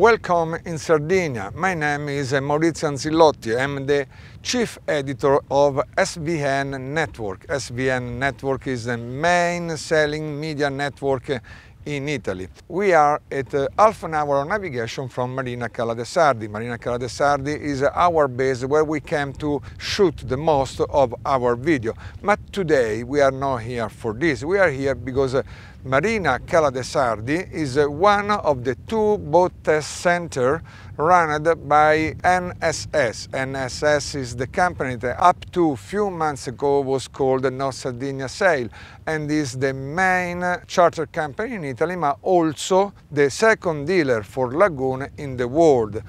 Welcome in Sardinia. My name is Maurizio Anzillotti. I'm the chief editor of SVN Network. SVN Network is the main sailing media network in Italy. We are at half an hour of navigation from Marina Cala dei Sardi. Marina Cala dei Sardi is our base where we came to shoot the most of our video. But today we are not here for this. We are here because Marina Cala dei Sardi is one of the two boat test centers run by NSS. NSS is the company that up to a few months ago was called Nostra Sardinia Sail and is the main charter company in Italy, but also the second dealer for Lagoon in the world.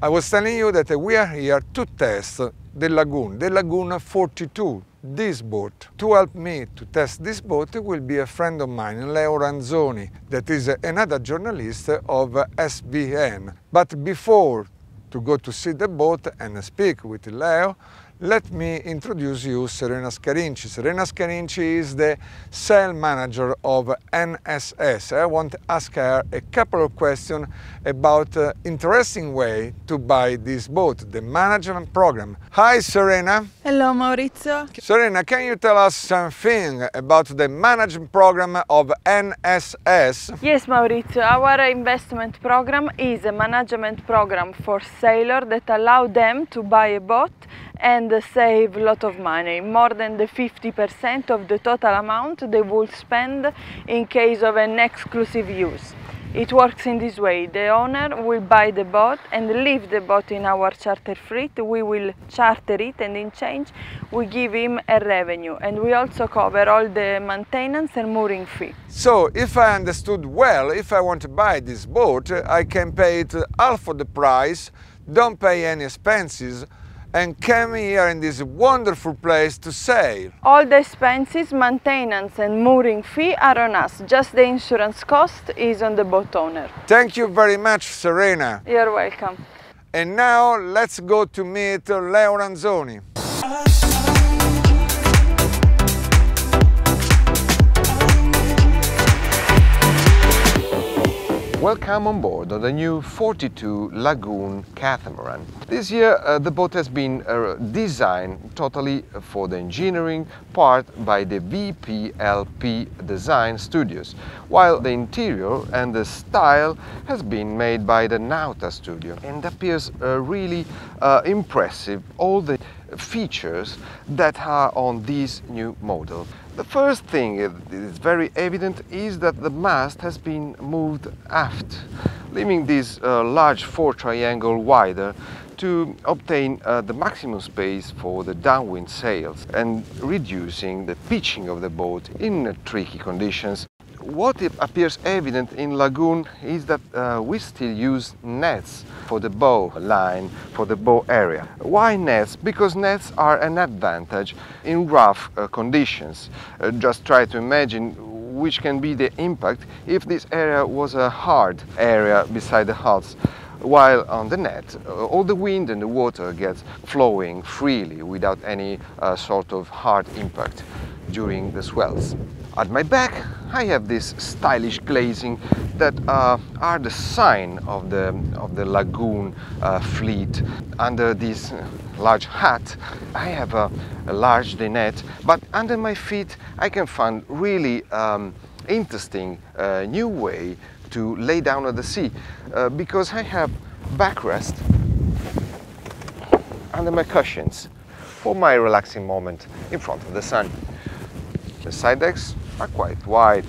I was telling you that we are here to test the Lagoon 42. This boat. To help me to test this boat will be a friend of mine, Leo Ranzoni, that is another journalist of SVN. But before to go to see the boat and speak with Leo, let me introduce you Serena Scarinci. Serena Scarinci is the sail manager of NSS. I want to ask her a couple of questions about an interesting way to buy this boat, the management program. Hi Serena. Hello Maurizio. Serena, can you tell us something about the management program of NSS? Yes Maurizio, our investment program is a management program for sailors that allow them to buy a boat and save a lot of money, more than the 50% of the total amount they will spend in case of an exclusive use. It works in this way: the owner will buy the boat and leave the boat in our charter fleet, we will charter it and in change we give him a revenue and we also cover all the maintenance and mooring fee. So, if I understood well, if I want to buy this boat, I can pay it half of the price, don't pay any expenses, and came here in this wonderful place to sail. All the expenses, maintenance and mooring fee are on us, just the insurance cost is on the boat owner. Thank you very much Serena. You're welcome. And now let's go to meet Leo Ranzoni. Welcome on board on the new 42 Lagoon catamaran. This year the boat has been designed totally for the engineering part by the VPLP design studios, while the interior and the style has been made by the Nauta studio, and appears really impressive, all the features that are on this new model. The first thing that is very evident is that the mast has been moved aft, leaving this large fore triangle wider to obtain the maximum space for the downwind sails and reducing the pitching of the boat in tricky conditions. What appears evident in Lagoon is that we still use nets for the bow line, for the bow area. Why nets? Because nets are an advantage in rough conditions. Just try to imagine which can be the impact if this area was a hard area beside the hulls. While on the net, all the wind and the water gets flowing freely without any sort of hard impact during the swells. At my back, I have this stylish glazing that are the sign of the Lagoon fleet. Under this large hat, I have a large dinette, but under my feet, I can find really interesting new way to lay down at the sea, because I have backrest under my cushions for my relaxing moment in front of the sun. The side decks are quite wide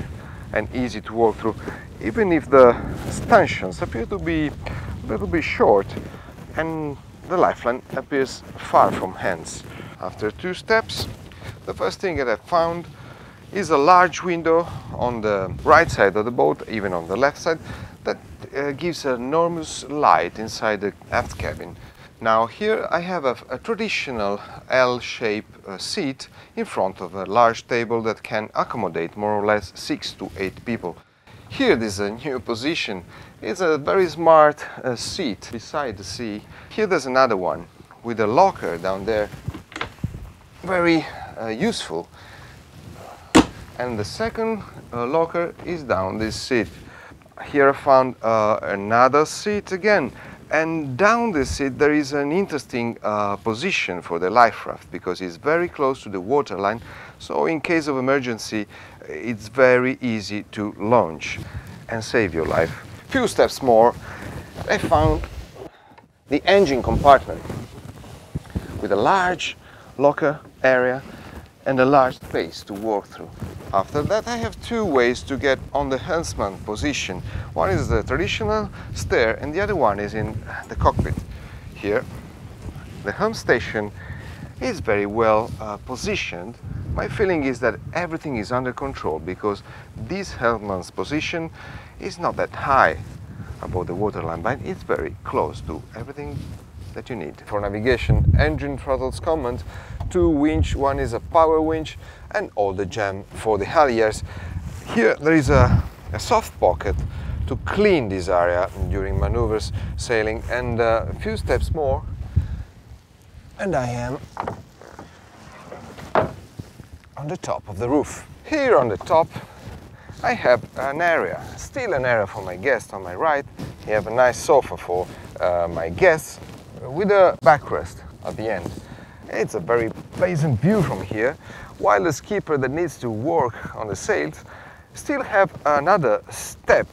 and easy to walk through, even if the stanchions appear to be a little bit short and the lifeline appears far from hands. After two steps, the first thing that I found is a large window on the right side of the boat, even on the left side, that gives enormous light inside the aft cabin. Now here I have a traditional L-shaped seat in front of a large table that can accommodate more or less 6 to 8 people. Here this is a new position, it's a very smart seat beside the sea. Here there's another one with a locker down there, very useful. And the second locker is down this seat. here I found another seat again, and down this seat there is an interesting position for the life raft, because it's very close to the waterline, so in case of emergency it's very easy to launch and save your life. Few steps more, I found the engine compartment with a large locker area and a large space to walk through. After that, I have two ways to get on the helmsman position. One is the traditional stair and the other one is in the cockpit. Here, the helm station is very well positioned. My feeling is that everything is under control because this helmsman's position is not that high above the waterline, but it's very close to everything that you need. For navigation, engine throttles command, two winch, one is a power winch, and all the jam for the halyards. Here there is a soft pocket to clean this area during maneuvers, sailing, and a few steps more and I am on the top of the roof. Here on the top I have an area, still an area for my guests on my right. I have a nice sofa for my guests with a backrest at the end. It's a very pleasant view from here, while the skipper that needs to work on the sails still have another step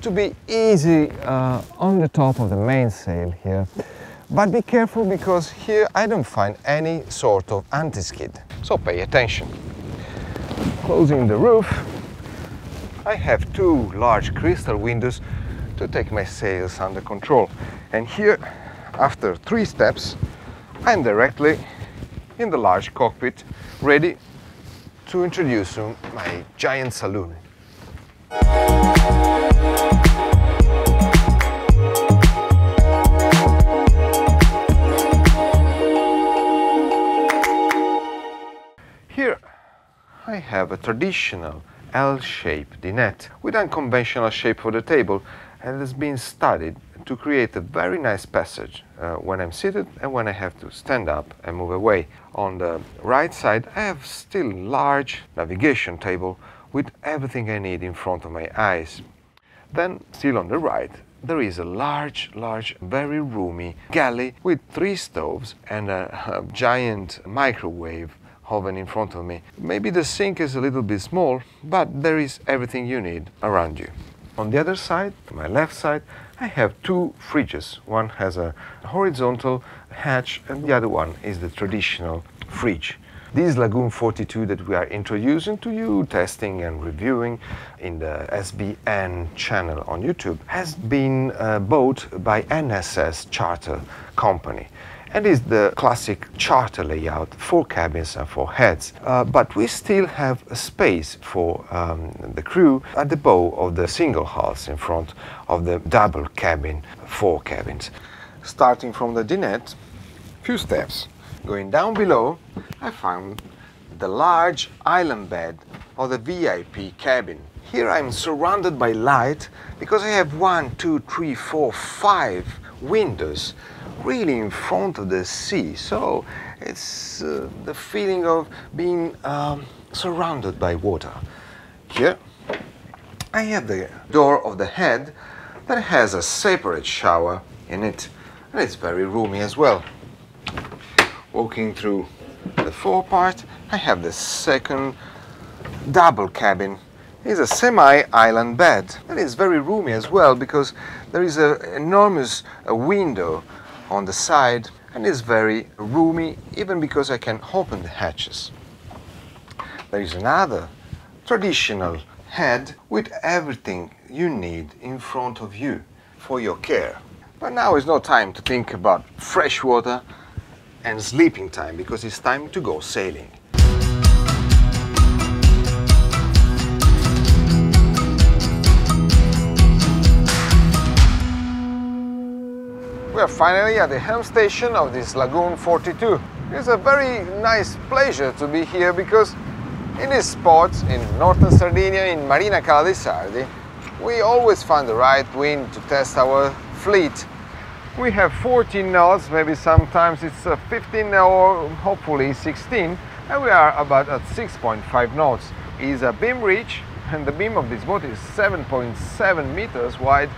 to be easy on the top of the mainsail here. But be careful, because here I don't find any sort of anti-skid, so pay attention. Closing the roof, I have two large crystal windows to take my sails under control, and here after three steps I'm directly in the large cockpit, ready to introduce you to my giant saloon. Here I have a traditional L-shaped dinette with unconventional shape for the table, and it has been studied to create a very nice passage when I'm seated and when I have to stand up and move away. On the right side I have still large navigation table with everything I need in front of my eyes. Then still on the right there is a large, very roomy galley with three stoves and a giant microwave oven in front of me. Maybe the sink is a little bit small, but there is everything you need around you. On the other side, to my left side, I have two fridges. One has a horizontal hatch and the other one is the traditional fridge. This Lagoon 42 that we are introducing to you, testing and reviewing in the SVN channel on YouTube, has been bought by NSS Charter Company and is the classic charter layout, 4 cabins and 4 heads. But we still have a space for the crew at the bow of the single hulls in front of the double cabin, 4 cabins. Starting from the dinette, few steps. Going down below, I found the large island bed of the VIP cabin. Here I'm surrounded by light because I have 1, 2, 3, 4, 5 windows really in front of the sea, so it's the feeling of being surrounded by water. Here I have the door of the head that has a separate shower in it, and it's very roomy as well. Walking through the forepart, I have the second double cabin. It's a semi-island bed, and it's very roomy as well because there is an enormous window on the side, and it's very roomy even because I can open the hatches. There is another traditional head with everything you need in front of you for your care. But now is no time to think about fresh water and sleeping time, because it's time to go sailing. We are finally at the helm station of this Lagoon 42. It's a very nice pleasure to be here, because in this spot, in northern Sardinia, in Marina Cala dei Sardi, we always find the right wind to test our fleet. We have 14 knots, maybe sometimes it's 15 or hopefully 16, and we are about at 6.5 knots. It's a beam reach and the beam of this boat is 7.7 meters wide,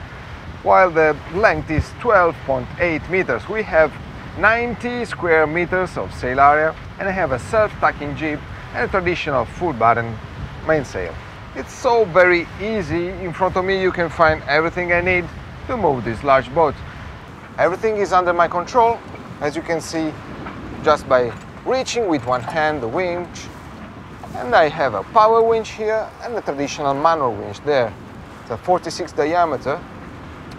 while the length is 12.8 meters. We have 90 square meters of sail area, and I have a self-tacking jib and a traditional full batten mainsail. It's so very easy. In front of me you can find everything I need to move this large boat. Everything is under my control, as you can see, just by reaching with one hand the winch, and I have a power winch here and a traditional manual winch there. It's a 46 diameter,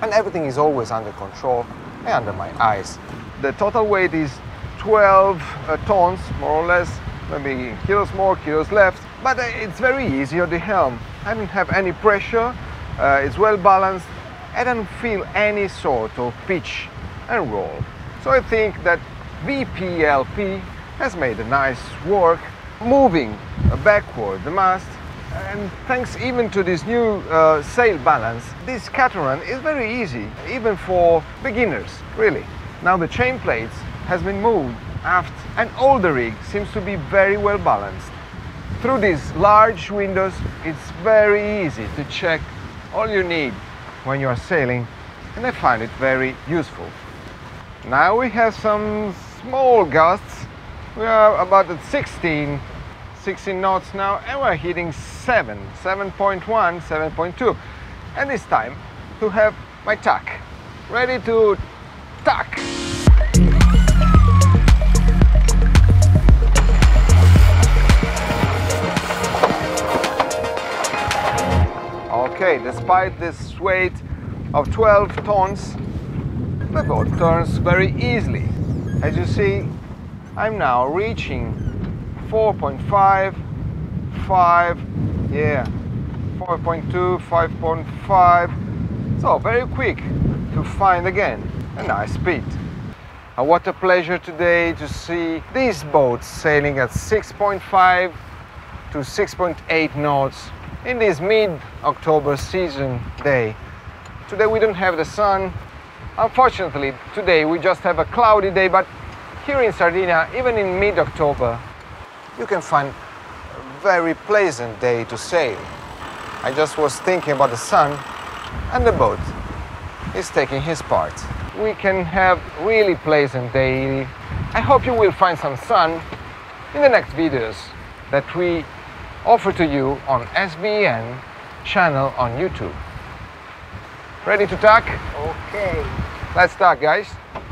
and everything is always under control and under my eyes. The total weight is 12 tons, more or less, maybe kilos more, kilos less, but it's very easy at the helm. I don't have any pressure, it's well balanced, I don't feel any sort of pitch and roll. So I think that VPLP has made a nice work moving backward the mast, and thanks even to this new sail balance, this catamaran is very easy, even for beginners, really. Now the chain plates has been moved aft, and all the rig seems to be very well balanced. Through these large windows, it's very easy to check all you need when you are sailing, and I find it very useful. Now we have some small gusts. We are about at 16 knots now, and we're hitting 7.1, 7.2. And it's time to have my tack, ready to tack. Okay, despite this weight of 12 tons, the boat turns very easily. As you see, I'm now reaching 4.5, 5, yeah, 4.2, 5.5, so very quick to find again a nice speed. And what a pleasure today to see these boats sailing at 6.5 to 6.8 knots in this mid-October season day. Today we don't have the sun, unfortunately. Today we just have a cloudy day, but here in Sardinia, even in mid-October, you can find a very pleasant day to sail. I just was thinking about the sun, and the boat is taking his part. We can have really pleasant day. I hope you will find some sun in the next videos that we offer to you on SVN channel on YouTube. Ready to tack? Okay. Let's tack, guys.